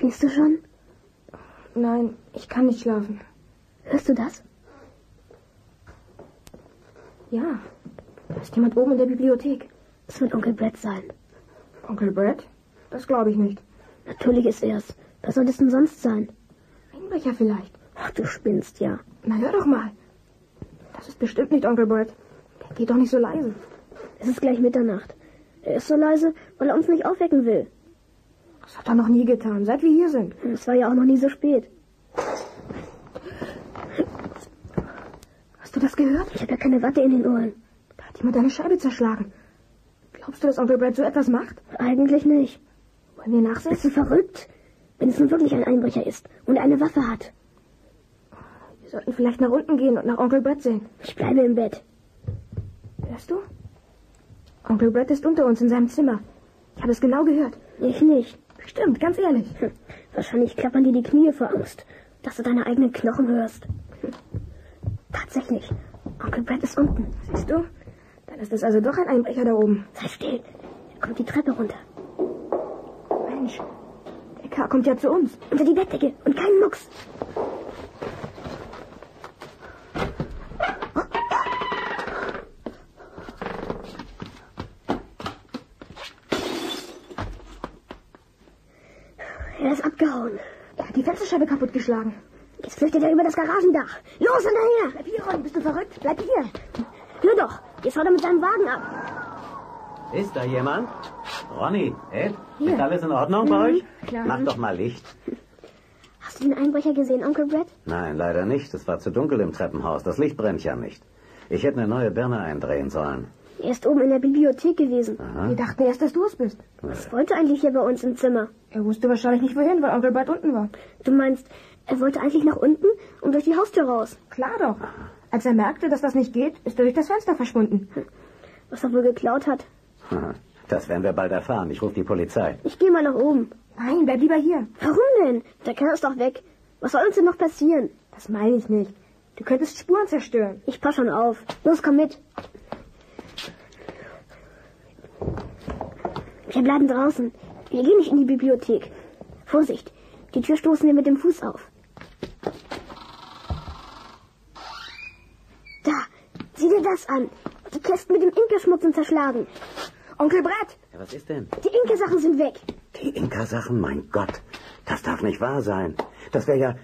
Schläfst du schon? Nein, ich kann nicht schlafen. Hörst du das? Ja, da ist jemand oben in der Bibliothek. Es wird Onkel Brett sein. Onkel Brett? Das glaube ich nicht. Natürlich ist er's. Wer soll es denn sonst sein? Einbrecher vielleicht. Ach, du spinnst ja. Na, hör doch mal. Das ist bestimmt nicht Onkel Brett. Der geht doch nicht so leise. Es ist gleich Mitternacht. Er ist so leise, weil er uns nicht aufwecken will. Das hat er noch nie getan, seit wir hier sind. Es war ja auch noch nie so spät. Hast du das gehört? Ich habe ja keine Watte in den Ohren. Da hat jemand eine Scheibe zerschlagen. Glaubst du, dass Onkel Brett so etwas macht? Eigentlich nicht. Wollen wir nachsehen? Bist du verrückt? Wenn es nun wirklich ein Einbrecher ist und eine Waffe hat. Wir sollten vielleicht nach unten gehen und nach Onkel Brett sehen. Ich bleibe im Bett. Hörst du? Onkel Brett ist unter uns in seinem Zimmer. Ich habe es genau gehört. Ich nicht. Stimmt, ganz ehrlich. Hm. Wahrscheinlich klappern dir die Knie vor Angst, dass du deine eigenen Knochen hörst. Hm. Tatsächlich, Onkel Brett ist unten. Siehst du? Dann ist es also doch ein Einbrecher da oben. Sei still, er kommt die Treppe runter. Mensch, der Kerl kommt ja zu uns. Unter die Bettdecke und keinen Mucks. Er ist abgehauen. Er hat die Fensterscheibe kaputtgeschlagen. Jetzt flüchtet er über das Garagendach. Los, hinterher! Bleib hier, Ron. Bist du verrückt? Bleib hier. Hör doch. Jetzt haut er mit seinem Wagen ab. Ist da jemand? Ronnie, Ed, hier. Ist alles in Ordnung bei euch? Klar. Mach doch mal Licht. Hast du den Einbrecher gesehen, Onkel Brett? Nein, leider nicht. Es war zu dunkel im Treppenhaus. Das Licht brennt ja nicht. Ich hätte eine neue Birne eindrehen sollen. Er ist oben in der Bibliothek gewesen. Aha. Wir dachten erst, dass du es bist. Was wollte eigentlich hier bei uns im Zimmer? Er wusste wahrscheinlich nicht wohin, weil Onkel Brett unten war. Du meinst, er wollte eigentlich nach unten und durch die Haustür raus? Klar doch. Als er merkte, dass das nicht geht, ist er durch das Fenster verschwunden. Was er wohl geklaut hat. Das werden wir bald erfahren. Ich rufe die Polizei. Ich gehe mal nach oben. Nein, bleib lieber hier. Warum denn? Der Kerl ist doch weg. Was soll uns denn noch passieren? Das meine ich nicht. Du könntest Spuren zerstören. Ich pass schon auf. Los, komm mit. Wir bleiben draußen. Wir gehen nicht in die Bibliothek. Vorsicht, die Tür stoßen wir mit dem Fuß auf. Da, sieh dir das an. Die Kästen mit dem Inka-Schmutz sind zerschlagen. Onkel Brett! Ja, was ist denn? Die Inka-Sachen sind weg. Die Inka-Sachen? Mein Gott, das darf nicht wahr sein. Das wäre ja...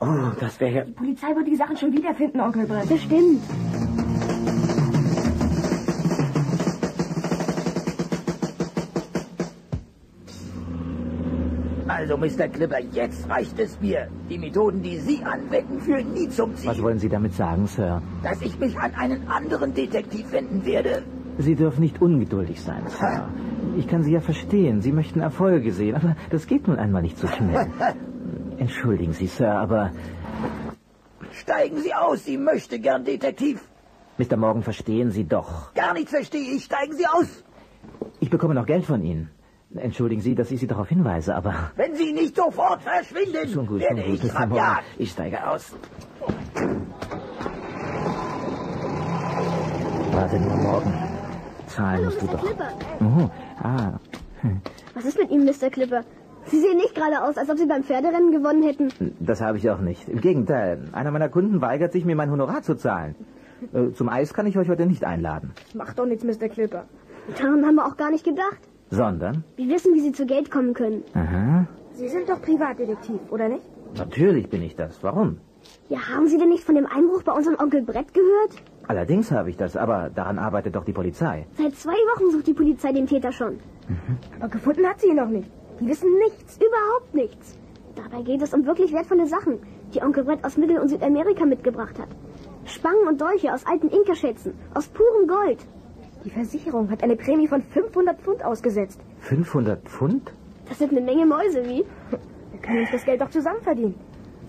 Oh, das wäre ja... Die Polizei wird die Sachen schon wiederfinden, Onkel Brett. Bestimmt. Also, Mr. Clipper, jetzt reicht es mir. Die Methoden, die Sie anwenden, führen nie zum Ziel. Was wollen Sie damit sagen, Sir? Dass ich mich an einen anderen Detektiv wenden werde. Sie dürfen nicht ungeduldig sein, Sir. Ich kann Sie ja verstehen. Sie möchten Erfolge sehen, aber das geht nun einmal nicht so schnell. Entschuldigen Sie, Sir, aber... Steigen Sie aus, Sie möchte gern Detektiv. Mr. Morgan, verstehen Sie doch. Gar nichts verstehe ich. Steigen Sie aus. Ich bekomme noch Geld von Ihnen. Entschuldigen Sie, dass ich Sie darauf hinweise, aber... Wenn Sie nicht sofort verschwinden, werde ich verjagt. Ich steige aus. Warte nur, Morgen. Zahlen musst du doch. Oh, ah. Hm. Was ist mit Ihnen, Mr. Clipper? Sie sehen nicht gerade aus, als ob Sie beim Pferderennen gewonnen hätten. Das habe ich auch nicht. Im Gegenteil, einer meiner Kunden weigert sich, mir mein Honorar zu zahlen. Zum Eis kann ich euch heute nicht einladen. Das macht doch nichts, Mr. Clipper. Daran haben wir auch gar nicht gedacht. Sondern? Wir wissen, wie Sie zu Geld kommen können. Aha. Sie sind doch Privatdetektiv, oder nicht? Natürlich bin ich das. Warum? Ja, haben Sie denn nicht von dem Einbruch bei unserem Onkel Brett gehört? Allerdings habe ich das, aber daran arbeitet doch die Polizei. Seit 2 Wochen sucht die Polizei den Täter schon. Mhm. Aber gefunden hat sie ihn noch nicht. Die wissen nichts, überhaupt nichts. Dabei geht es um wirklich wertvolle Sachen, die Onkel Brett aus Mittel- und Südamerika mitgebracht hat. Spangen und Dolche aus alten Inka-Schätzen, aus purem Gold. Die Versicherung hat eine Prämie von 500 Pfund ausgesetzt. 500 Pfund? Das sind eine Menge Mäuse, wie? Wir können uns das Geld doch zusammen verdienen.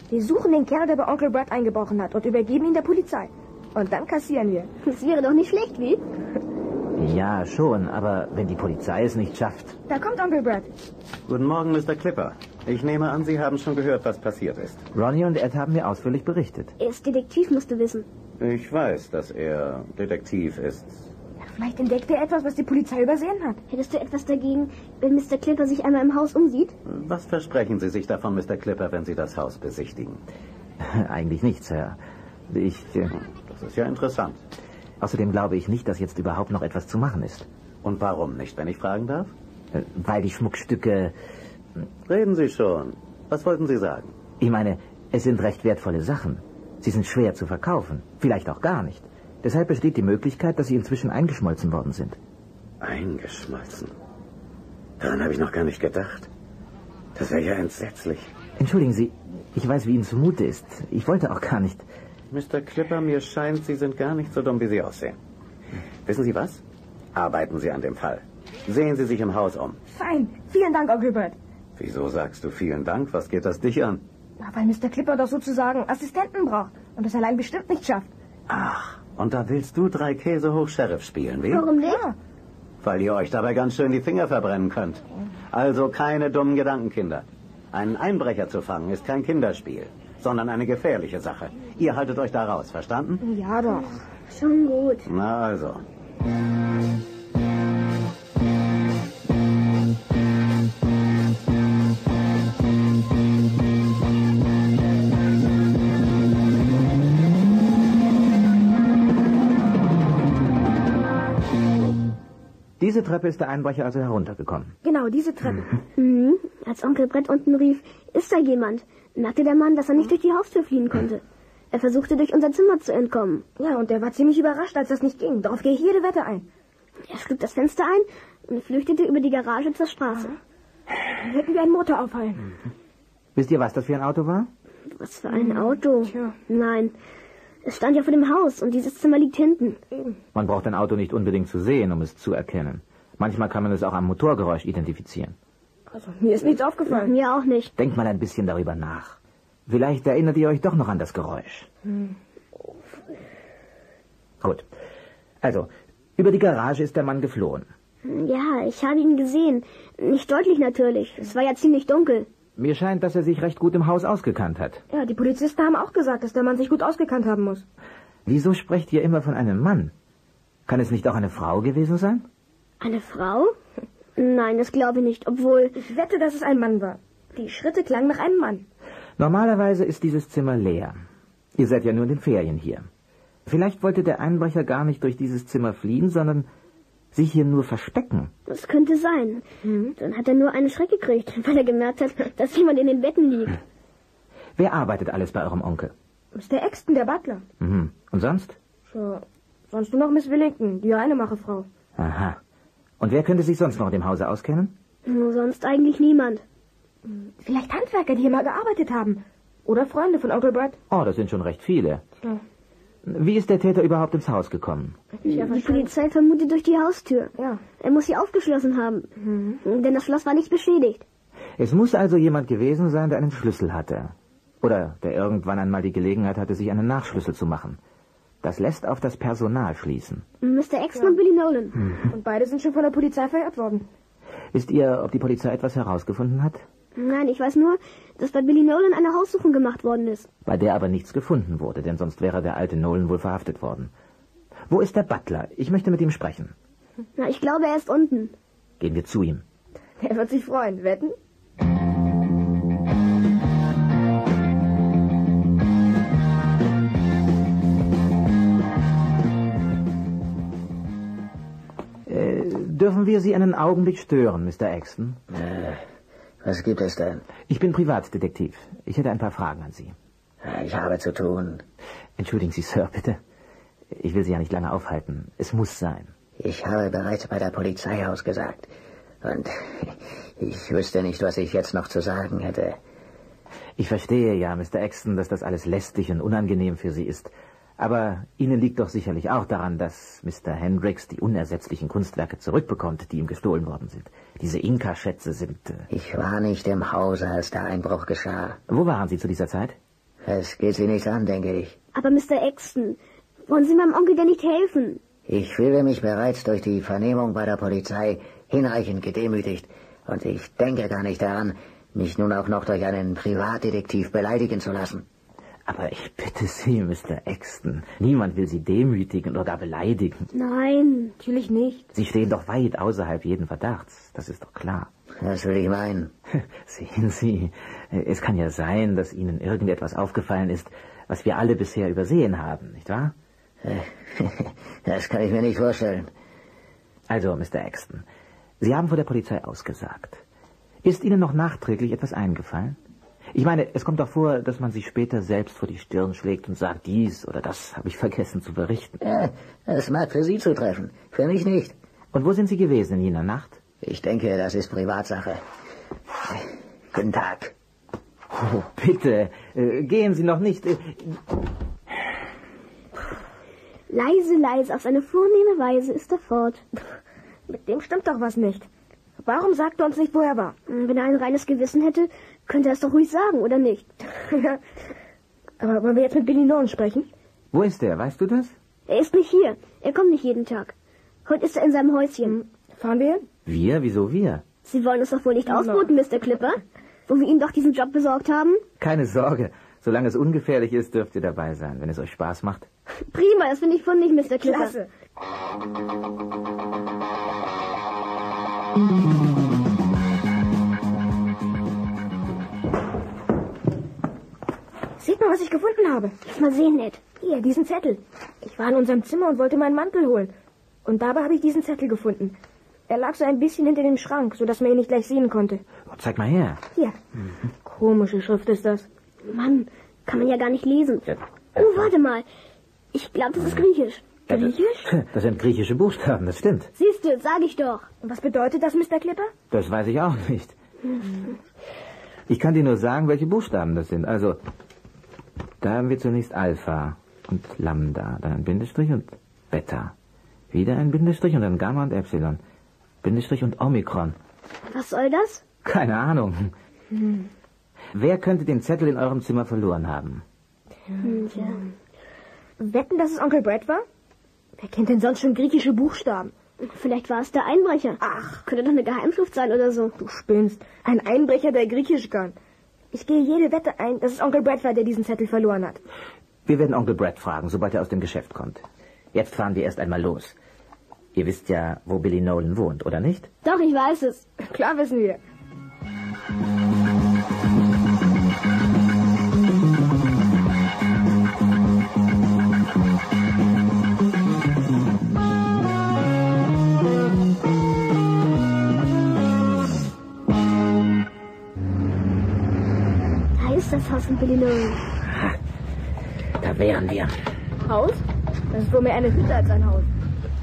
Wir suchen den Kerl, der bei Onkel Brett eingebrochen hat, und übergeben ihn der Polizei. Und dann kassieren wir. Das wäre doch nicht schlecht, wie? Ja, schon, aber wenn die Polizei es nicht schafft... Da kommt Onkel Brett. Guten Morgen, Mr. Clipper. Ich nehme an, Sie haben schon gehört, was passiert ist. Ronnie und Ed haben mir ausführlich berichtet. Er ist Detektiv, musst du wissen. Ich weiß, dass er Detektiv ist. Vielleicht entdeckt er etwas, was die Polizei übersehen hat. Hättest du etwas dagegen, wenn Mr. Clipper sich einmal im Haus umsieht? Was versprechen Sie sich davon, Mr. Clipper, wenn Sie das Haus besichtigen? Eigentlich nichts, Herr. Das ist ja interessant. Außerdem glaube ich nicht, dass jetzt überhaupt noch etwas zu machen ist. Und warum nicht, wenn ich fragen darf? Weil die Schmuckstücke... Reden Sie schon. Was wollten Sie sagen? Ich meine, es sind recht wertvolle Sachen. Sie sind schwer zu verkaufen. Vielleicht auch gar nicht. Deshalb besteht die Möglichkeit, dass sie inzwischen eingeschmolzen worden sind. Eingeschmolzen? Daran habe ich noch gar nicht gedacht. Das wäre ja entsetzlich. Entschuldigen Sie, ich weiß, wie Ihnen zumute ist. Ich wollte auch gar nicht... Mr. Clipper, mir scheint, Sie sind gar nicht so dumm, wie Sie aussehen. Wissen Sie was? Arbeiten Sie an dem Fall. Sehen Sie sich im Haus um. Fein. Vielen Dank, Onkel Bert. Wieso sagst du vielen Dank? Was geht das dich an? Na, weil Mr. Clipper doch sozusagen Assistenten braucht und das allein bestimmt nicht schafft. Ach, und da willst du 3 Käse hoch Sheriff spielen, wie? Warum nicht? Ja. Weil ihr euch dabei ganz schön die Finger verbrennen könnt. Also keine dummen Gedanken, Kinder. Einen Einbrecher zu fangen ist kein Kinderspiel, sondern eine gefährliche Sache. Ihr haltet euch da raus, verstanden? Ja doch, schon gut. Na also. Diese Treppe ist der Einbrecher also heruntergekommen. Genau, diese Treppe. Mhm. Als Onkel Brett unten rief, ist da jemand, merkte der Mann, dass er nicht durch die Haustür fliehen konnte. Er versuchte, durch unser Zimmer zu entkommen. Ja, und er war ziemlich überrascht, als das nicht ging. Darauf gehe ich jede Wette ein. Er schlug das Fenster ein und flüchtete über die Garage zur Straße. Dann hätten wir einen Motor aufhalten. Wisst ihr, was das für ein Auto war? Was für ein Auto? Tja. Nein. Es stand ja vor dem Haus und dieses Zimmer liegt hinten. Man braucht ein Auto nicht unbedingt zu sehen, um es zu erkennen. Manchmal kann man es auch am Motorgeräusch identifizieren. Also, mir ist nichts aufgefallen. Mir auch nicht. Denkt mal ein bisschen darüber nach. Vielleicht erinnert ihr euch doch noch an das Geräusch. Gut. Also, über die Garage ist der Mann geflohen. Ja, ich habe ihn gesehen. Nicht deutlich natürlich. Es war ja ziemlich dunkel. Mir scheint, dass er sich recht gut im Haus ausgekannt hat. Ja, die Polizisten haben auch gesagt, dass der Mann sich gut ausgekannt haben muss. Wieso sprecht ihr immer von einem Mann? Kann es nicht auch eine Frau gewesen sein? Eine Frau? Nein, das glaube ich nicht, obwohl... Ich wette, dass es ein Mann war. Die Schritte klangen nach einem Mann. Normalerweise ist dieses Zimmer leer. Ihr seid ja nur in den Ferien hier. Vielleicht wollte der Einbrecher gar nicht durch dieses Zimmer fliehen, sondern... sich hier nur verstecken. Das könnte sein. Dann hat er nur einen Schreck gekriegt, weil er gemerkt hat, dass jemand in den Betten liegt. Wer arbeitet alles bei eurem Onkel? Mr. Axton, der Butler. Mhm. Und sonst? So, sonst nur noch Miss Willington, die Reinemachefrau. Aha. Und wer könnte sich sonst noch im Hause auskennen? Nur sonst eigentlich niemand. Vielleicht Handwerker, die hier mal gearbeitet haben. Oder Freunde von Onkel Brett. Oh, das sind schon recht viele. Ja. Wie ist der Täter überhaupt ins Haus gekommen? Die Polizei vermutet durch die Haustür. Ja. Er muss sie aufgeschlossen haben, denn das Schloss war nicht beschädigt. Es muss also jemand gewesen sein, der einen Schlüssel hatte. Oder der irgendwann einmal die Gelegenheit hatte, sich einen Nachschlüssel zu machen. Das lässt auf das Personal schließen. Mr. Axton und Billy Nolan. Und beide sind schon von der Polizei verhört worden. Wisst ihr, ob die Polizei etwas herausgefunden hat? Nein, ich weiß nur, dass bei Billy Nolan eine Haussuchung gemacht worden ist. Bei der aber nichts gefunden wurde, denn sonst wäre der alte Nolan wohl verhaftet worden. Wo ist der Butler? Ich möchte mit ihm sprechen. Na, ich glaube, er ist unten. Gehen wir zu ihm. Er wird sich freuen, wetten? Dürfen wir Sie einen Augenblick stören, Mr. Axton? Was gibt es denn? Ich bin Privatdetektiv. Ich hätte ein paar Fragen an Sie. Ich habe zu tun. Entschuldigen Sie, Sir, bitte. Ich will Sie ja nicht lange aufhalten. Es muss sein. Ich habe bereits bei der Polizei ausgesagt. Und ich wüsste nicht, was ich jetzt noch zu sagen hätte. Ich verstehe ja, Mr. Axton, dass das alles lästig und unangenehm für Sie ist. Aber Ihnen liegt doch sicherlich auch daran, dass Mr. Hendricks die unersetzlichen Kunstwerke zurückbekommt, die ihm gestohlen worden sind. Diese Inka-Schätze sind... Ich war nicht im Hause, als der Einbruch geschah. Wo waren Sie zu dieser Zeit? Es geht Sie nichts an, denke ich. Aber Mr. Axton, wollen Sie meinem Onkel denn nicht helfen? Ich fühle mich bereits durch die Vernehmung bei der Polizei hinreichend gedemütigt. Und ich denke gar nicht daran, mich nun auch noch durch einen Privatdetektiv beleidigen zu lassen. Aber ich bitte Sie, Mr. Axton, niemand will Sie demütigen oder gar beleidigen. Nein, natürlich nicht. Sie stehen doch weit außerhalb jeden Verdachts, das ist doch klar. Das will ich meinen. Sehen Sie, es kann ja sein, dass Ihnen irgendetwas aufgefallen ist, was wir alle bisher übersehen haben, nicht wahr? Das kann ich mir nicht vorstellen. Also, Mr. Axton, Sie haben vor der Polizei ausgesagt. Ist Ihnen noch nachträglich etwas eingefallen? Ich meine, es kommt doch vor, dass man sich später selbst vor die Stirn schlägt und sagt, dies oder das habe ich vergessen zu berichten. Ja, das mag für Sie zutreffen, für mich nicht. Und wo sind Sie gewesen in jener Nacht? Ich denke, das ist Privatsache. Guten Tag. Oh, bitte, gehen Sie noch nicht. Leise, leise, auf seine vornehme Weise ist er fort. Mit dem stimmt doch was nicht. Warum sagt er uns nicht, wo er war? Wenn er ein reines Gewissen hätte, könnte er es doch ruhig sagen, oder nicht? Aber wollen wir jetzt mit Billy Nolan sprechen? Wo ist er? Weißt du das? Er ist nicht hier. Er kommt nicht jeden Tag. Heute ist er in seinem Häuschen. Fahren wir hin? Wir? Wieso wir? Sie wollen uns doch wohl nicht ausboten, Mr. Clipper? Wo wir ihm doch diesen Job besorgt haben? Keine Sorge. Solange es ungefährlich ist, dürft ihr dabei sein, wenn es euch Spaß macht. Prima, das finde ich fundig, Mr. Clipper. Klasse. Seht mal, was ich gefunden habe. Lass mal sehen, Ed. Hier, diesen Zettel. Ich war in unserem Zimmer und wollte meinen Mantel holen. Und dabei habe ich diesen Zettel gefunden. Er lag so ein bisschen hinter dem Schrank, sodass man ihn nicht gleich sehen konnte. Oh, zeig mal her. Hier. Komische Schrift ist das. Mann, kann man ja gar nicht lesen. Oh, warte mal. Ich glaube, das ist Griechisch. Griechisch? Das sind griechische Buchstaben, das stimmt. Siehst du, sag ich doch. Und was bedeutet das, Mr. Clipper? Das weiß ich auch nicht. Ich kann dir nur sagen, welche Buchstaben das sind. Also, da haben wir zunächst Alpha und Lambda, dann ein Bindestrich und Beta. Wieder ein Bindestrich und dann Gamma und Epsilon. Bindestrich und Omikron. Was soll das? Keine Ahnung. Wer könnte den Zettel in eurem Zimmer verloren haben? Tja. Wetten, dass es Onkel Brad war? Wer kennt denn sonst schon griechische Buchstaben? Vielleicht war es der Einbrecher. Ach, könnte doch eine Geheimschrift sein oder so. Du spinnst. Ein Einbrecher, der Griechisch kann. Ich gehe jede Wette ein, dass es Onkel Brad war, der diesen Zettel verloren hat. Wir werden Onkel Brad fragen, sobald er aus dem Geschäft kommt. Jetzt fahren wir erst einmal los. Ihr wisst ja, wo Billy Nolan wohnt, oder nicht? Doch, ich weiß es. Klar wissen wir. Das Haus von Billy Nolan. Da wären wir. Haus? Das ist wohl mehr eine Hütte als ein Haus.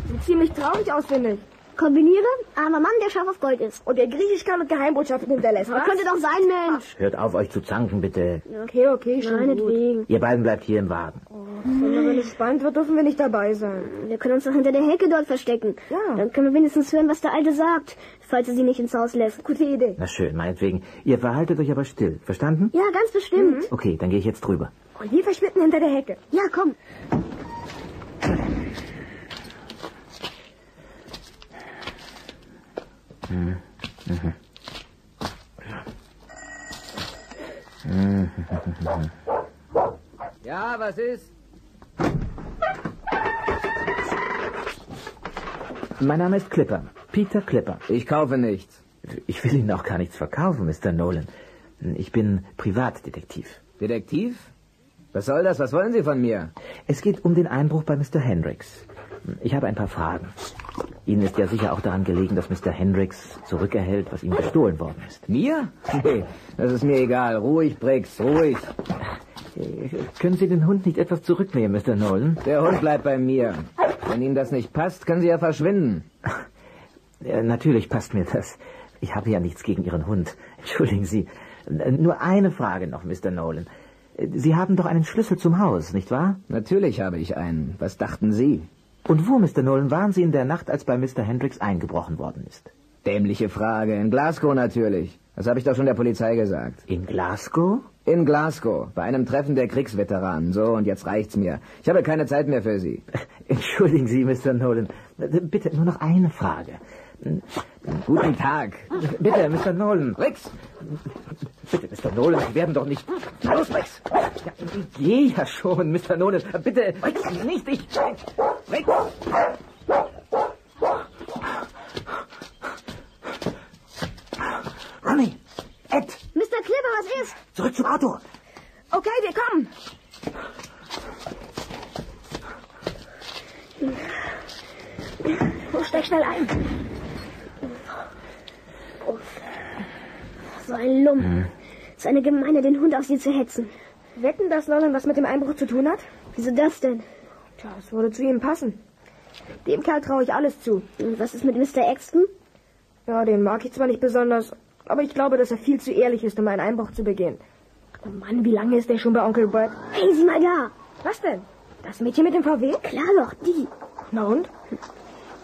Sieht ziemlich traurig aus, finde ich. Kombiniere, armer Mann, der scharf auf Gold ist. Und der Griechisch kann mit Geheimbotschaften hinterlässt. Was? Das könnte doch sein, Mensch. Ach, hört auf, euch zu zanken, bitte. Okay, okay, schon meinetwegen. Ihr beiden bleibt hier im Wagen. Oh, wenn es spannend wird, dürfen wir nicht dabei sein. Wir können uns doch hinter der Hecke dort verstecken. Ja. Dann können wir wenigstens hören, was der Alte sagt, falls er sie nicht ins Haus lässt. Gute Idee. Na schön, meinetwegen. Ihr verhaltet euch aber still. Verstanden? Ja, ganz bestimmt. Okay, dann gehe ich jetzt drüber. Und wir verschwinden hinter der Hecke. Ja, komm. Ja, was ist? Mein Name ist Clipper. Peter Clipper. Ich kaufe nichts. Ich will Ihnen auch gar nichts verkaufen, Mr. Nolan. Ich bin Privatdetektiv. Detektiv? Was soll das? Was wollen Sie von mir? Es geht um den Einbruch bei Mr. Hendricks. Ich habe ein paar Fragen. Ihnen ist ja sicher auch daran gelegen, dass Mr. Hendricks zurückerhält, was ihm gestohlen worden ist. Mir? Nee, das ist mir egal. Ruhig, Briggs, ruhig. Können Sie den Hund nicht etwas zurücknehmen, Mr. Nolan? Der Hund bleibt bei mir. Wenn Ihnen das nicht passt, können Sie ja verschwinden. Ja, natürlich passt mir das. Ich habe ja nichts gegen Ihren Hund. Entschuldigen Sie. Nur eine Frage noch, Mr. Nolan. Sie haben doch einen Schlüssel zum Haus, nicht wahr? Natürlich habe ich einen. Was dachten Sie? Und wo, Mr. Nolan, waren Sie in der Nacht, als bei Mr. Hendricks eingebrochen worden ist? Dämliche Frage. In Glasgow natürlich. Das habe ich doch schon der Polizei gesagt. In Glasgow? In Glasgow. Bei einem Treffen der Kriegsveteranen. So, und jetzt reicht's mir. Ich habe keine Zeit mehr für Sie. Entschuldigen Sie, Mr. Nolan. Bitte, nur noch eine Frage. Guten Tag. Bitte, Mr. Nolan. Rex! Bitte, Mr. Nolan, Sie werden doch nicht... Los, Rex! Ja, ich gehe ja schon, Mr. Nolan. Bitte, Rex, nicht ich... Rex! Ronnie! Ed! Mr. Clipper, was ist? Zurück zum Auto! Okay, wir kommen! Oh, steck schnell ein! Oh, so ein Lump. So eine Gemeine, den Hund auf sie zu hetzen. Wetten, dass Nolan was mit dem Einbruch zu tun hat? Wieso das denn? Tja, es würde zu ihm passen. Dem Kerl traue ich alles zu. Und was ist mit Mr. Axton? Ja, den mag ich zwar nicht besonders, aber ich glaube, dass er viel zu ehrlich ist, um einen Einbruch zu begehen. Oh Mann, wie lange ist der schon bei Onkel Boyd? Hey, sieh mal da! Was denn? Das Mädchen mit dem VW? Klar doch, die. Na und?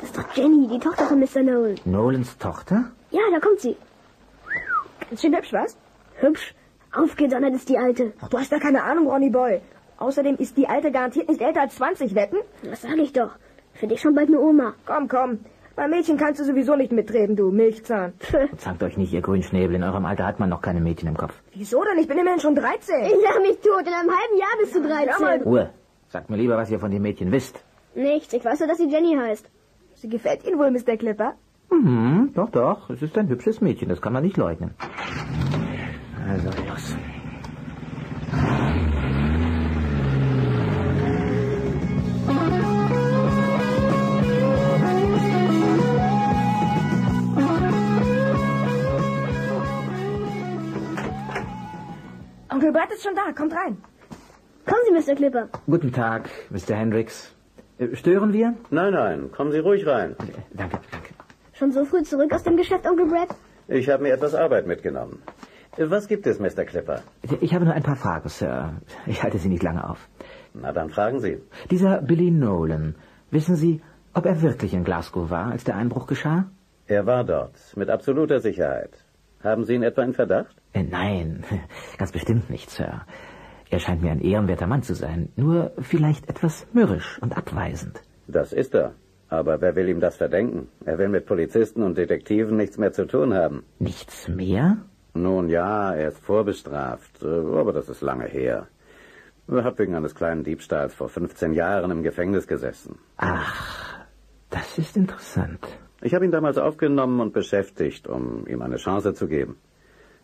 Das ist doch Jenny, die Tochter von Mr. Nolan. Nolans Tochter? Ja, da kommt sie. Ganz schön hübsch, was? Hübsch? Aufgedonnert ist die Alte. Ach, du hast da keine Ahnung, Ronnie Boy. Außerdem ist die Alte garantiert nicht älter als 20, wetten? Das sag ich doch. Für dich schon bald eine Oma. Komm, komm. Bei Mädchen kannst du sowieso nicht mitreden, du Milchzahn. Zankt euch nicht, ihr Grünschnäbel. In eurem Alter hat man noch keine Mädchen im Kopf. Wieso denn? Ich bin immerhin schon 13. Ich lach mich tot. In einem halben Jahr bist du 13. Ruhe. Sagt mir lieber, was ihr von den Mädchen wisst. Nichts. Ich weiß nur, dass sie Jenny heißt. Sie gefällt Ihnen wohl, Mr. Clipper? Mhm, doch, doch. Es ist ein hübsches Mädchen. Das kann man nicht leugnen. Also, los. Onkel Bert ist schon da. Kommt rein. Kommen Sie, Mr. Clipper. Guten Tag, Mr. Hendricks. Stören wir? Nein, nein. Kommen Sie ruhig rein. Danke, danke. Schon so früh zurück aus dem Geschäft, Onkel Brad? Ich habe mir etwas Arbeit mitgenommen. Was gibt es, Mr. Clipper? Ich habe nur ein paar Fragen, Sir. Ich halte Sie nicht lange auf. Na, dann fragen Sie. Dieser Billy Nolan, wissen Sie, ob er wirklich in Glasgow war, als der Einbruch geschah? Er war dort, mit absoluter Sicherheit. Haben Sie ihn etwa in Verdacht? Nein, ganz bestimmt nicht, Sir. Er scheint mir ein ehrenwerter Mann zu sein, nur vielleicht etwas mürrisch und abweisend. Das ist er. Aber wer will ihm das verdenken? Er will mit Polizisten und Detektiven nichts mehr zu tun haben. Nichts mehr? Nun ja, er ist vorbestraft, aber das ist lange her. Er hat wegen eines kleinen Diebstahls vor 15 Jahren im Gefängnis gesessen. Ach, das ist interessant. Ich habe ihn damals aufgenommen und beschäftigt, um ihm eine Chance zu geben.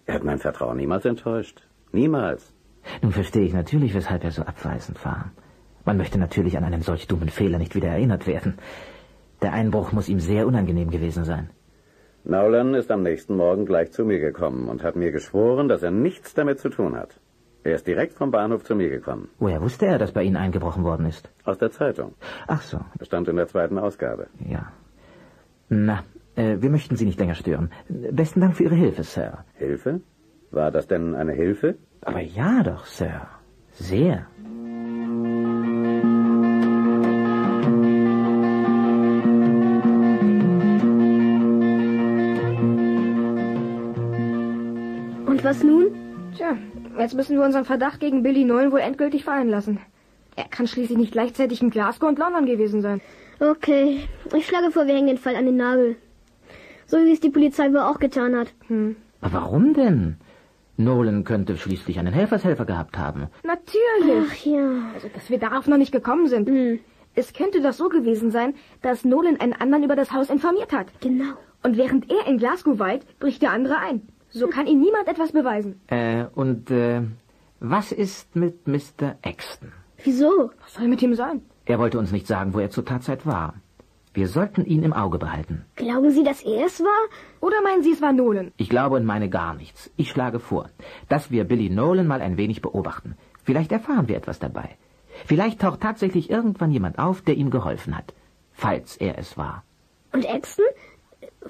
Er hat mein Vertrauen niemals enttäuscht. Niemals. Nun verstehe ich natürlich, weshalb er so abweisend war. Man möchte natürlich an einen solch dummen Fehler nicht wieder erinnert werden. Der Einbruch muss ihm sehr unangenehm gewesen sein. Nolan ist am nächsten Morgen gleich zu mir gekommen und hat mir geschworen, dass er nichts damit zu tun hat. Er ist direkt vom Bahnhof zu mir gekommen. Woher wusste er, dass bei Ihnen eingebrochen worden ist? Aus der Zeitung. Ach so. Das stand in der zweiten Ausgabe. Ja. Na, wir möchten Sie nicht länger stören. Besten Dank für Ihre Hilfe, Sir. Hilfe? War das denn eine Hilfe? Aber ja doch, Sir. Sehr. Und was nun? Tja, jetzt müssen wir unseren Verdacht gegen Billy Nolan wohl endgültig fallen lassen. Er kann schließlich nicht gleichzeitig in Glasgow und London gewesen sein. Okay, ich schlage vor, wir hängen den Fall an den Nagel. So wie es die Polizei wohl auch getan hat. Aber warum denn? Nolan könnte schließlich einen Helfershelfer gehabt haben. Natürlich. Ach ja. Also, dass wir darauf noch nicht gekommen sind. Es könnte doch so gewesen sein, dass Nolan einen anderen über das Haus informiert hat. Genau. Und während er in Glasgow weilt, bricht der andere ein. So kann ihm niemand etwas beweisen. Was ist mit Mr. Axton? Wieso? Was soll mit ihm sein? Er wollte uns nicht sagen, wo er zur Tatzeit war. Wir sollten ihn im Auge behalten. Glauben Sie, dass er es war? Oder meinen Sie, es war Nolan? Ich glaube und meine gar nichts. Ich schlage vor, dass wir Billy Nolan mal ein wenig beobachten. Vielleicht erfahren wir etwas dabei. Vielleicht taucht tatsächlich irgendwann jemand auf, der ihm geholfen hat. Falls er es war. Und Axton?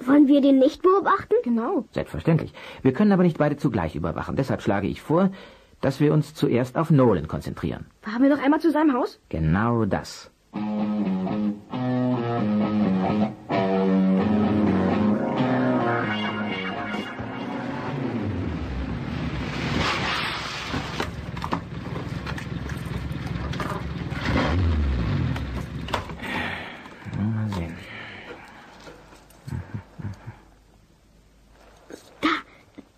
Wollen wir den nicht beobachten? Genau. Selbstverständlich. Wir können aber nicht beide zugleich überwachen. Deshalb schlage ich vor, dass wir uns zuerst auf Nolan konzentrieren. Fahren wir noch einmal zu seinem Haus? Genau das. Mal sehen.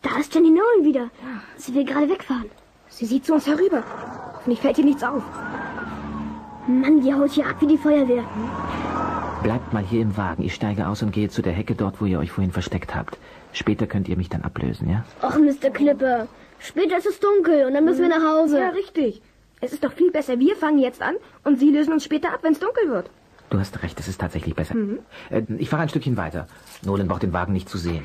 Da ist ist Jenny Nolan wieder. Sie will gerade wegfahren. Sie sieht zu uns herüber. Hoffentlich fällt ihr nichts auf. Mann, die haut hier ab wie die Feuerwehr. Bleibt mal hier im Wagen. Ich steige aus und gehe zu der Hecke dort, wo ihr euch vorhin versteckt habt. Später könnt ihr mich dann ablösen, ja? Och, Mr. Clipper. Später ist es dunkel und dann müssen wir nach Hause. Ja, richtig. Es ist doch viel besser. Wir fangen jetzt an und Sie lösen uns später ab, wenn es dunkel wird. Du hast recht, es ist tatsächlich besser. Ich fahre ein Stückchen weiter. Nolan braucht den Wagen nicht zu sehen.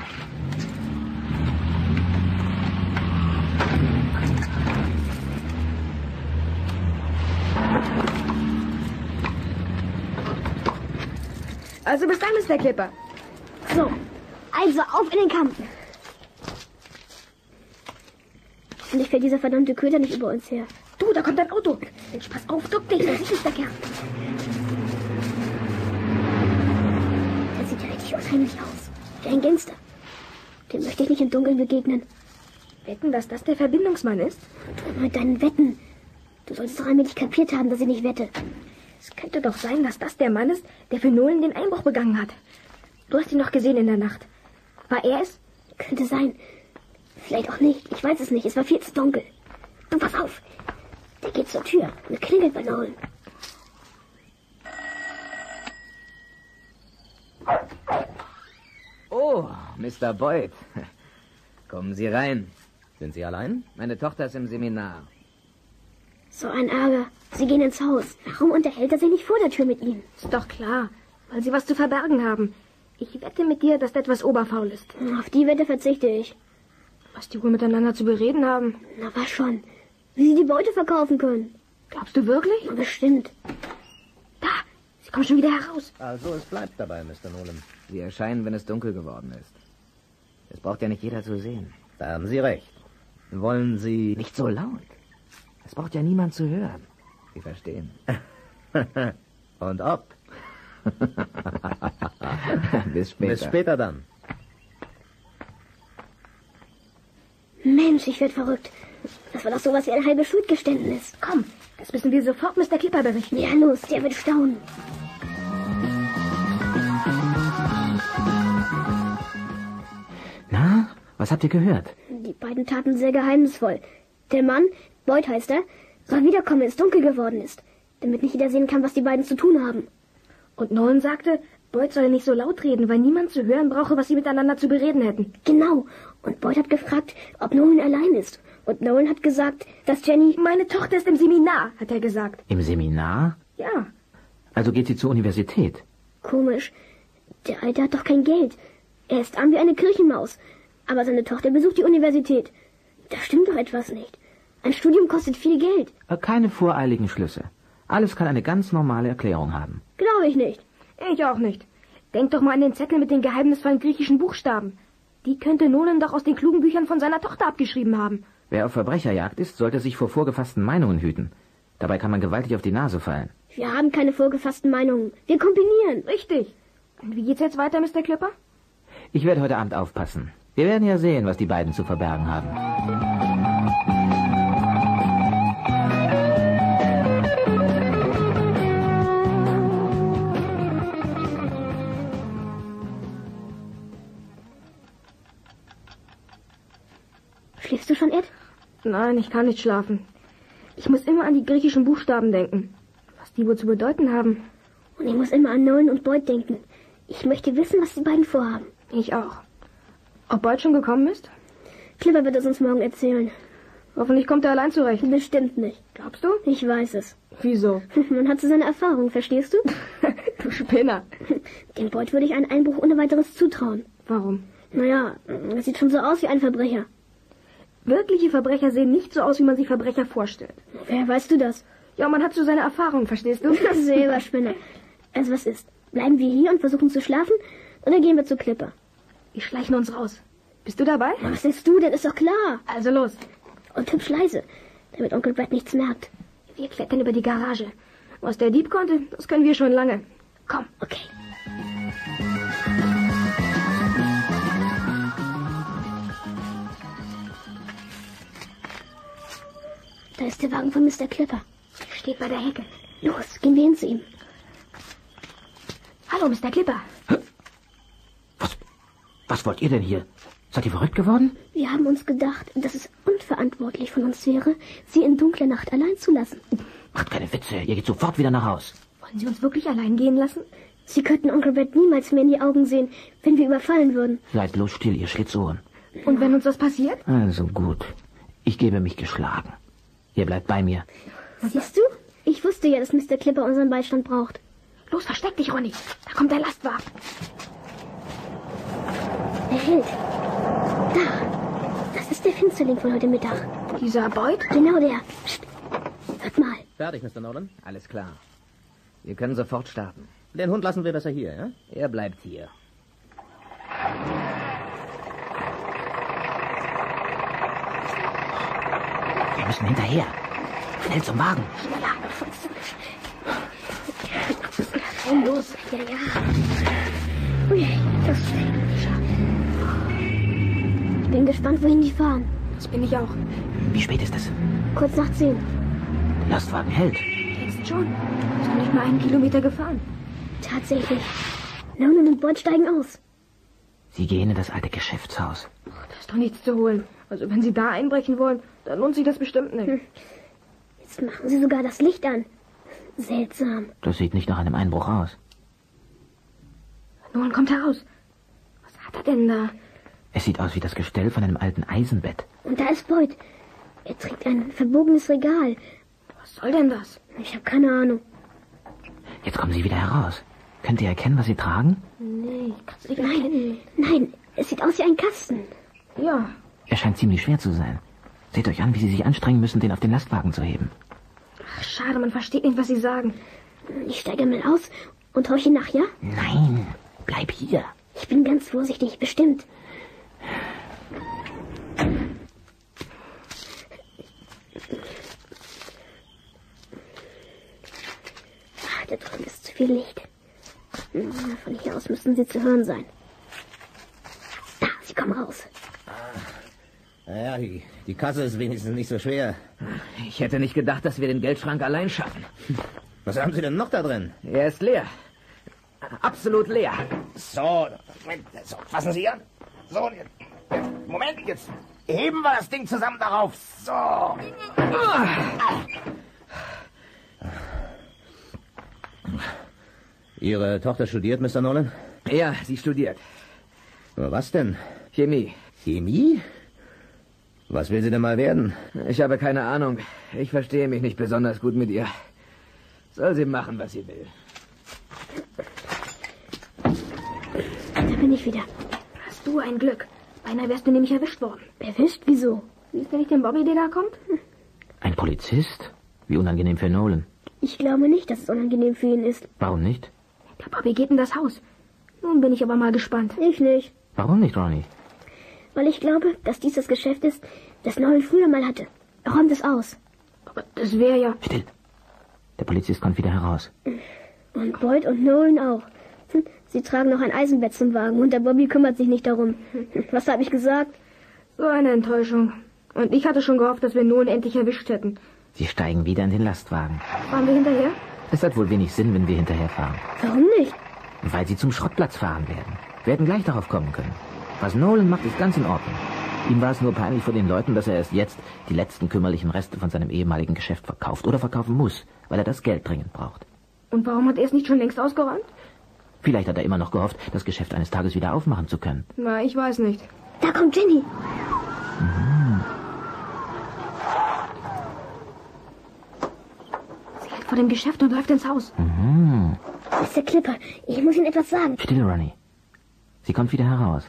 Also bis dann, Mr. Clipper. So, also auf in den Kampf. Hoffentlich fällt dieser verdammte Köder nicht über uns her. Du, da kommt ein Auto. Mensch, pass auf, duck dich, das ist der Kerl. Das sieht ja richtig unheimlich aus. Wie ein Gangster. Dem möchte ich nicht im Dunkeln begegnen. Wetten, dass das der Verbindungsmann ist? Du mit deinen Wetten. Du solltest doch allmählich kapiert haben, dass ich nicht wette. Es könnte doch sein, dass das der Mann ist, der für Nolan den Einbruch begangen hat. Du hast ihn noch gesehen in der Nacht. War er es? Könnte sein. Vielleicht auch nicht. Ich weiß es nicht. Es war viel zu dunkel. Du, pass auf. Der geht zur Tür und klingelt bei Nolan. Oh, Mr. Boyd. Kommen Sie rein. Sind Sie allein? Meine Tochter ist im Seminar. So ein Ärger. Sie gehen ins Haus. Warum unterhält er sich nicht vor der Tür mit Ihnen? Ist doch klar, weil Sie was zu verbergen haben. Ich wette mit dir, dass da etwas oberfaul ist. Auf die Wette verzichte ich. Was die wohl miteinander zu bereden haben? Na, was schon. Wie Sie die Beute verkaufen können. Glaubst du wirklich? Ja, bestimmt. Da, Sie kommen schon wieder heraus. Also, es bleibt dabei, Mr. Nolan. Sie erscheinen, wenn es dunkel geworden ist. Es braucht ja nicht jeder zu sehen. Da haben Sie recht. Wollen Sie... Nicht so laut. Es braucht ja niemand zu hören. Sie verstehen. Und ob. Bis später. Bis später dann. Mensch, ich werde verrückt. Das war doch sowas wie ein halbes Schuldgeständnis. Komm, das müssen wir sofort Mr. Clipper berichten. Ja, los, der wird staunen. Na, was habt ihr gehört? Die beiden taten sehr geheimnisvoll. Der Mann... Boyd heißt er, soll wiederkommen, wenn es dunkel geworden ist, damit nicht jeder sehen kann, was die beiden zu tun haben. Und Nolan sagte, Boyd solle nicht so laut reden, weil niemand zu hören brauche, was sie miteinander zu bereden hätten. Genau. Und Boyd hat gefragt, ob Nolan allein ist. Und Nolan hat gesagt, dass Jenny... Meine Tochter ist im Seminar, hat er gesagt. Im Seminar? Ja. Also geht sie zur Universität? Komisch. Der Alte hat doch kein Geld. Er ist arm wie eine Kirchenmaus. Aber seine Tochter besucht die Universität. Da stimmt doch etwas nicht. Ein Studium kostet viel Geld. Keine voreiligen Schlüsse. Alles kann eine ganz normale Erklärung haben. Glaube ich nicht. Ich auch nicht. Denk doch mal an den Zettel mit den geheimnisvollen griechischen Buchstaben. Die könnte Nolan doch aus den klugen Büchern von seiner Tochter abgeschrieben haben. Wer auf Verbrecherjagd ist, sollte sich vor vorgefassten Meinungen hüten. Dabei kann man gewaltig auf die Nase fallen. Wir haben keine vorgefassten Meinungen. Wir kombinieren. Richtig. Und wie geht's jetzt weiter, Mr. Clipper? Ich werde heute Abend aufpassen. Wir werden ja sehen, was die beiden zu verbergen haben. Schläfst du schon, Ed? Nein, ich kann nicht schlafen. Ich muss immer an die griechischen Buchstaben denken. Was die wohl zu bedeuten haben. Und ich muss immer an Nolan und Boyd denken. Ich möchte wissen, was die beiden vorhaben. Ich auch. Ob Boyd schon gekommen ist? Clipper wird es uns morgen erzählen. Hoffentlich kommt er allein zurecht. Bestimmt nicht. Glaubst du? Ich weiß es. Wieso? Man hat so seine Erfahrung, verstehst du? Du Spinner. Dem Boyd würde ich einen Einbruch ohne weiteres zutrauen. Warum? Naja, er sieht schon so aus wie ein Verbrecher. Wirkliche Verbrecher sehen nicht so aus, wie man sich Verbrecher vorstellt. Wer weißt du das? Ja, man hat so seine Erfahrung, verstehst du? Silberspinne. Also was ist? Bleiben wir hier und versuchen zu schlafen? Oder gehen wir zu Clipper? Wir schleichen uns raus. Bist du dabei? Na, was sagst du denn? Ist doch klar. Also los. Und hübsch leise, damit Onkel Brad nichts merkt. Wir klettern über die Garage. Was der Dieb konnte, das können wir schon lange. Komm. Okay. Da ist der Wagen von Mr. Clipper. Er steht bei der Hecke. Los, gehen wir hin zu ihm. Hallo, Mr. Clipper. Was wollt ihr denn hier? Seid ihr verrückt geworden? Wir haben uns gedacht, dass es unverantwortlich von uns wäre, sie in dunkler Nacht allein zu lassen. Macht keine Witze, ihr geht sofort wieder nach Haus. Wollen Sie uns wirklich allein gehen lassen? Sie könnten Onkel Red niemals mehr in die Augen sehen, wenn wir überfallen würden. Seid bloß still, ihr Schlitzohren. Und wenn uns was passiert? Also gut, ich gebe mich geschlagen. Ihr bleibt bei mir. Siehst du? Ich wusste ja, dass Mr. Clipper unseren Beistand braucht. Los, versteck dich, Ronnie. Da kommt der Lastwagen. Er hält. Da. Das ist der Finsterling von heute Mittag. Dieser Boyd? Genau der. Psst. Hört mal. Fertig, Mr. Nolan. Alles klar. Wir können sofort starten. Den Hund lassen wir besser hier, ja? Er bleibt hier. Wir müssen hinterher. Schnell zum Wagen. Schneller. Los, ja, ja. Ui, das ist schade. Ich bin gespannt, wohin die fahren. Das bin ich auch. Wie spät ist es? Kurz nach 10. Der Lastwagen hält. Jetzt schon. Du bist nicht mal einen Kilometer gefahren. Tatsächlich. Nolan und Boyd steigen aus. Sie gehen in das alte Geschäftshaus. Ach, da ist doch nichts zu holen. Also wenn Sie da einbrechen wollen, dann lohnt sich das bestimmt nicht. Hm. Jetzt machen Sie sogar das Licht an. Seltsam. Das sieht nicht nach einem Einbruch aus. Nolan kommt heraus. Was hat er denn da? Es sieht aus wie das Gestell von einem alten Eisenbett. Und da ist Boyd. Er trägt ein verbogenes Regal. Was soll denn das? Ich habe keine Ahnung. Jetzt kommen Sie wieder heraus. Könnt ihr erkennen, was Sie tragen? Nee, kannst du nicht erkennen. Nein, es sieht aus wie ein Kasten. Ja. Er scheint ziemlich schwer zu sein. Seht euch an, wie Sie sich anstrengen müssen, den auf den Lastwagen zu heben. Ach, schade, man versteht nicht, was Sie sagen. Ich steige mal aus und horche nach, ja? Nein, bleib hier. Ich bin ganz vorsichtig, bestimmt. Ach, da drüben ist zu viel Licht. Von hier aus müssen Sie zu hören sein. Da, Sie kommen raus. Naja, die Kasse ist wenigstens nicht so schwer. Ich hätte nicht gedacht, dass wir den Geldschrank allein schaffen. Was haben Sie denn noch da drin? Er ist leer. Absolut leer. So, Moment, so, fassen Sie an. So, Moment, jetzt heben wir das Ding zusammen darauf. So. Ihre Tochter studiert, Mr. Nolan? Ja, sie studiert. Aber was denn? Chemie. Chemie? Was will sie denn mal werden? Ich habe keine Ahnung. Ich verstehe mich nicht besonders gut mit ihr. Soll sie machen, was sie will. Da bin ich wieder. Hast du ein Glück. Beinahe wärst du nämlich erwischt worden. Erwischt? Wieso? Siehst du nicht den Bobby, der da kommt? Ein Polizist? Wie unangenehm für Nolan. Ich glaube nicht, dass es unangenehm für ihn ist. Warum nicht? Der Bobby geht in das Haus. Nun bin ich aber mal gespannt. Ich nicht. Warum nicht, Ronnie? Weil ich glaube, dass dies das Geschäft ist, das Nolan früher mal hatte. Er räumt es aus. Aber das wäre ja... Still. Der Polizist kommt wieder heraus. Und Boyd und Nolan auch. Sie tragen noch ein Eisenbett zum Wagen und der Bobby kümmert sich nicht darum. Was habe ich gesagt? So eine Enttäuschung. Und ich hatte schon gehofft, dass wir Nolan endlich erwischt hätten. Sie steigen wieder in den Lastwagen. Fahren wir hinterher? Es hat wohl wenig Sinn, wenn wir hinterherfahren. Warum nicht? Weil sie zum Schrottplatz fahren werden. Wir hätten gleich darauf kommen können. Was Nolan macht, ist ganz in Ordnung. Ihm war es nur peinlich vor den Leuten, dass er erst jetzt die letzten kümmerlichen Reste von seinem ehemaligen Geschäft verkauft oder verkaufen muss, weil er das Geld dringend braucht. Und warum hat er es nicht schon längst ausgeräumt? Vielleicht hat er immer noch gehofft, das Geschäft eines Tages wieder aufmachen zu können. Na, ich weiß nicht. Da kommt Jenny. Mhm. Sie hält vor dem Geschäft und läuft ins Haus. Mhm. Mr. Clipper, ich muss Ihnen etwas sagen. Still, Ronnie. Sie kommt wieder heraus.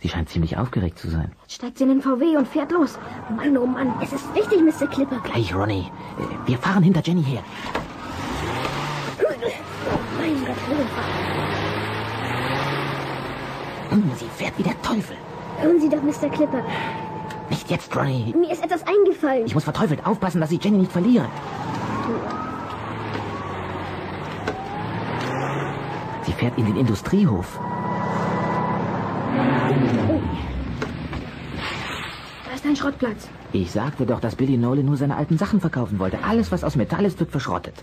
Sie scheint ziemlich aufgeregt zu sein. Jetzt steigt sie in den VW und fährt los. Mann, oh Mann, es ist wichtig, Mr. Clipper. Gleich, Ronnie. Wir fahren hinter Jenny her. Oh mein Gott. Sie fährt wie der Teufel. Hören Sie doch, Mr. Clipper. Nicht jetzt, Ronnie. Mir ist etwas eingefallen. Ich muss verteufelt aufpassen, dass ich Jenny nicht verliere. Sie fährt in den Industriehof. Da ist ein Schrottplatz. Ich sagte doch, dass Billy Nolan nur seine alten Sachen verkaufen wollte. Alles, was aus Metall ist, wird verschrottet.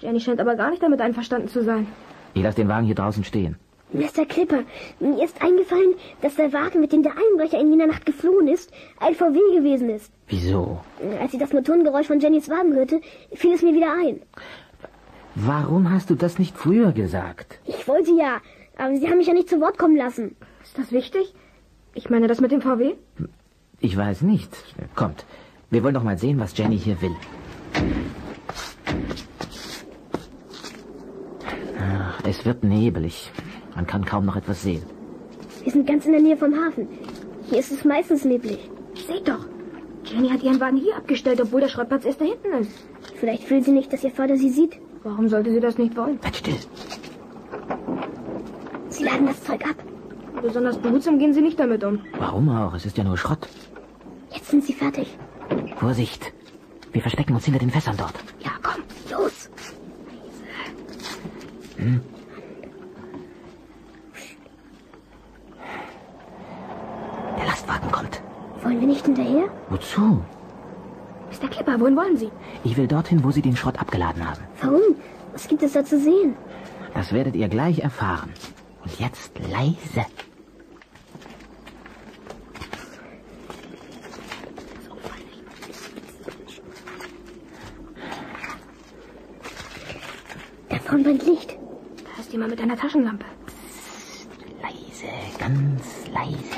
Jenny scheint aber gar nicht damit einverstanden zu sein. Ich lasse den Wagen hier draußen stehen. Mr. Clipper, mir ist eingefallen, dass der Wagen, mit dem der Einbrecher in jener Nacht geflohen ist, ein VW gewesen ist. Wieso? Als ich das Motorengeräusch von Jennys Wagen hörte, fiel es mir wieder ein. Warum hast du das nicht früher gesagt? Ich wollte ja, aber Sie haben mich ja nicht zu Wort kommen lassen. Ist das wichtig? Ich meine, das mit dem VW? Ich weiß nicht. Kommt, wir wollen doch mal sehen, was Jenny hier will. Ach, es wird nebelig. Man kann kaum noch etwas sehen. Wir sind ganz in der Nähe vom Hafen. Hier ist es meistens neblig. Seht doch, Jenny hat ihren Wagen hier abgestellt, obwohl der Schrottplatz erst da hinten ist. Vielleicht will sie nicht, dass ihr Vater sie sieht. Warum sollte sie das nicht wollen? Halt still. Sie laden das Zeug ab. Besonders behutsam gehen sie nicht damit um. Warum auch? Es ist ja nur Schrott. Jetzt sind sie fertig. Vorsicht. Wir verstecken uns hinter den Fässern dort. Ja, komm, los. Hm. Der Lastwagen kommt. Wollen wir nicht hinterher? Wozu? Mr. Clipper, wohin wollen Sie? Ich will dorthin, wo Sie den Schrott abgeladen haben. Warum? Was gibt es da zu sehen? Das werdet ihr gleich erfahren. Und jetzt leise. Da vorne brennt Licht. Da ist jemand mit einer Taschenlampe. Psst, leise, ganz leise.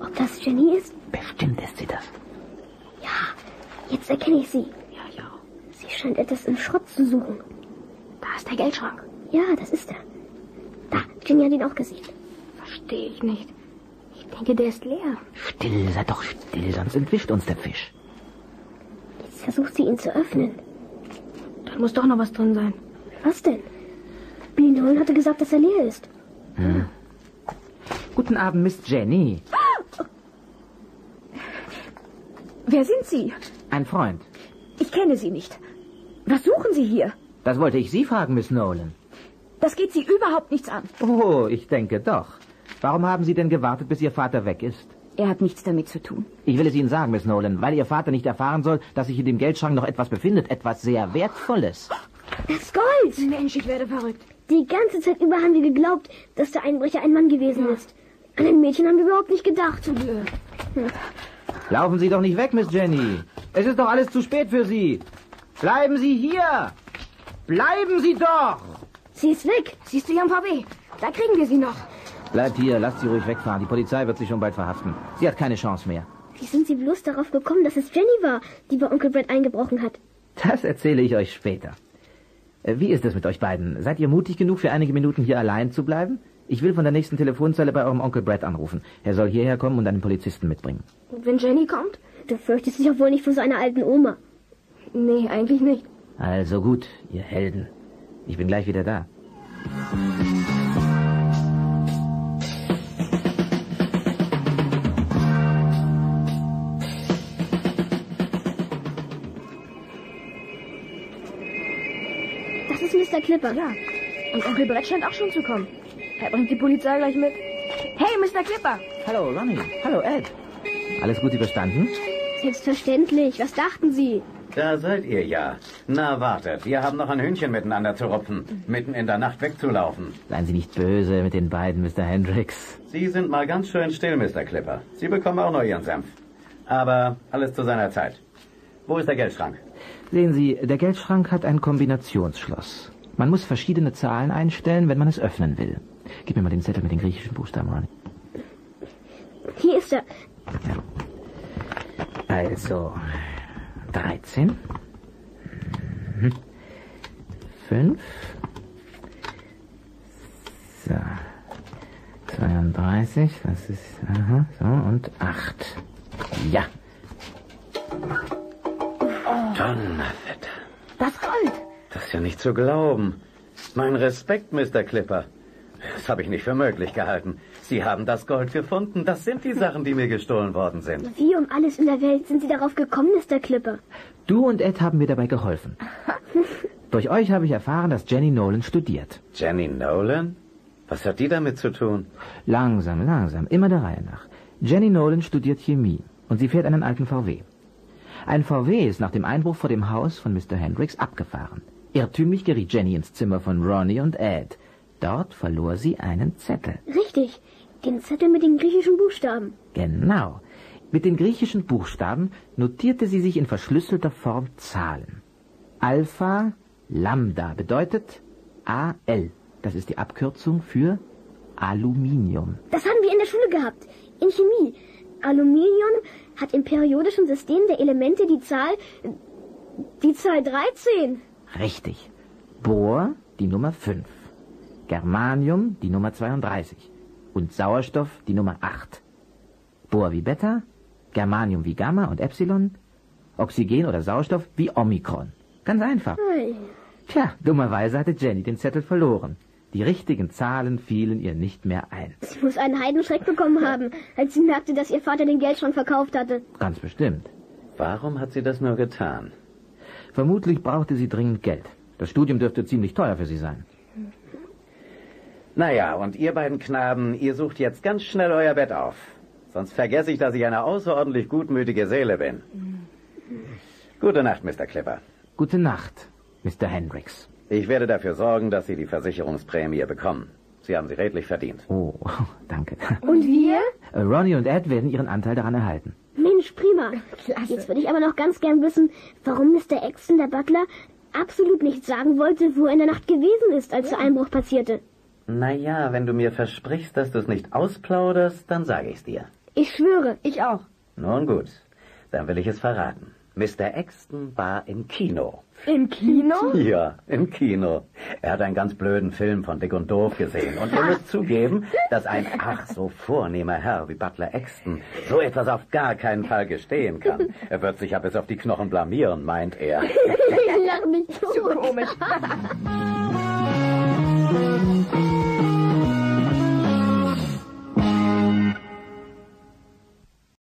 Ob das Jenny ist? Bestimmt ist sie das. Ja, jetzt erkenne ich sie. Ja, ja. Sie scheint etwas im Schrott zu suchen. Da ist der Geldschrank. Ja, das ist er. Da, Jenny hat ihn auch gesehen. Verstehe ich nicht. Ich denke, der ist leer. Still, sei doch still, sonst entwischt uns der Fisch. Jetzt versucht sie, ihn zu öffnen. Da muss doch noch was drin sein. Was denn? Billy Nolan hatte gesagt, dass er leer ist. Hm. Guten Abend, Miss Jenny. Ah! Wer sind Sie? Ein Freund. Ich kenne Sie nicht. Was suchen Sie hier? Das wollte ich Sie fragen, Miss Nolan. Das geht Sie überhaupt nichts an. Oh, ich denke doch. Warum haben Sie denn gewartet, bis Ihr Vater weg ist? Er hat nichts damit zu tun. Ich will es Ihnen sagen, Miss Nolan, weil Ihr Vater nicht erfahren soll, dass sich in dem Geldschrank noch etwas befindet, etwas sehr Wertvolles. Das Gold! Mensch, ich werde verrückt. Die ganze Zeit über haben wir geglaubt, dass der Einbrecher ein Mann gewesen ist. An ein Mädchen haben wir überhaupt nicht gedacht. Laufen Sie doch nicht weg, Miss Jenny. Es ist doch alles zu spät für Sie. Bleiben Sie hier! Bleiben Sie doch! Sie ist weg. Sie ist am VW. Da kriegen wir sie noch. Bleibt hier, lasst sie ruhig wegfahren. Die Polizei wird sie schon bald verhaften. Sie hat keine Chance mehr. Wie sind Sie bloß darauf gekommen, dass es Jenny war, die bei Onkel Brad eingebrochen hat? Das erzähle ich euch später. Wie ist es mit euch beiden? Seid ihr mutig genug, für einige Minuten hier allein zu bleiben? Ich will von der nächsten Telefonzelle bei eurem Onkel Brad anrufen. Er soll hierher kommen und einen Polizisten mitbringen. Und wenn Jenny kommt? Du fürchtest dich auch wohl nicht vor so einer alten Oma. Nee, eigentlich nicht. Also gut, ihr Helden. Ich bin gleich wieder da. Das ist Mr. Clipper. Ja. Und Onkel Brett scheint auch schon zu kommen. Er bringt die Polizei gleich mit. Hey, Mr. Clipper! Hallo, Ronnie. Hallo, Ed. Alles gut überstanden? Selbstverständlich. Was dachten Sie? Da seid ihr ja. Na, wartet, wir haben noch ein Hühnchen miteinander zu rupfen. Mitten in der Nacht wegzulaufen. Seien Sie nicht böse mit den beiden, Mr. Hendricks. Sie sind mal ganz schön still, Mr. Clipper. Sie bekommen auch noch Ihren Senf. Aber alles zu seiner Zeit. Wo ist der Geldschrank? Sehen Sie, der Geldschrank hat ein Kombinationsschloss. Man muss verschiedene Zahlen einstellen, wenn man es öffnen will. Gib mir mal den Zettel mit den griechischen Buchstaben, Ronnie. Hier ist er. Also... 13, 5, so, 32, das ist, aha, so, und 8. Ja. Donnerwetter. Das Gold. Das ist ja nicht zu glauben. Mein Respekt, Mr. Clipper. Das habe ich nicht für möglich gehalten. Sie haben das Gold gefunden. Das sind die Sachen, die mir gestohlen worden sind. Wie um alles in der Welt sind Sie darauf gekommen, Mr. Clipper? Du und Ed haben mir dabei geholfen. Durch euch habe ich erfahren, dass Jenny Nolan studiert. Jenny Nolan? Was hat die damit zu tun? Langsam, langsam, immer der Reihe nach. Jenny Nolan studiert Chemie und sie fährt einen alten VW. Ein VW ist nach dem Einbruch vor dem Haus von Mr. Hendricks abgefahren. Irrtümlich geriet Jenny ins Zimmer von Ronnie und Ed. Dort verlor sie einen Zettel. Richtig, den Zettel mit den griechischen Buchstaben. Genau. Mit den griechischen Buchstaben notierte sie sich in verschlüsselter Form Zahlen. Alpha Lambda bedeutet AL. Das ist die Abkürzung für Aluminium. Das haben wir in der Schule gehabt, in Chemie. Aluminium hat im periodischen System der Elemente die Zahl 13. Richtig. Bor, die Nummer 5. Germanium, die Nummer 32. Und Sauerstoff, die Nummer 8. Bor wie Beta, Germanium wie Gamma und Epsilon, Oxygen oder Sauerstoff wie Omikron. Ganz einfach. Hey. Tja, dummerweise hatte Jenny den Zettel verloren. Die richtigen Zahlen fielen ihr nicht mehr ein. Sie muss einen Heidenschreck bekommen haben, als sie merkte, dass ihr Vater den Geldschrank verkauft hatte. Ganz bestimmt. Warum hat sie das nur getan? Vermutlich brauchte sie dringend Geld. Das Studium dürfte ziemlich teuer für sie sein. Naja, und ihr beiden Knaben, ihr sucht jetzt ganz schnell euer Bett auf. Sonst vergesse ich, dass ich eine außerordentlich gutmütige Seele bin. Gute Nacht, Mr. Clipper. Gute Nacht, Mr. Hendricks. Ich werde dafür sorgen, dass Sie die Versicherungsprämie bekommen. Sie haben sie redlich verdient. Oh, danke. Und wir? Ronnie und Ed werden ihren Anteil daran erhalten. Mensch, prima. Klasse. Jetzt würde ich aber noch ganz gern wissen, warum Mr. Axton, der Butler, absolut nicht sagen wollte, wo er in der Nacht gewesen ist, als der Einbruch passierte. Naja, wenn du mir versprichst, dass du es nicht ausplauderst, dann sage ich es dir. Ich schwöre, ich auch. Nun gut, dann will ich es verraten. Mr. Axton war im Kino. Im Kino? Ja, im Kino. Er hat einen ganz blöden Film von Dick und Doof gesehen. Und ihr müsst zugeben, dass ein ach so vornehmer Herr wie Butler Axton so etwas auf gar keinen Fall gestehen kann. Er wird sich ja bis auf die Knochen blamieren, meint er. Ich lach mich so komisch.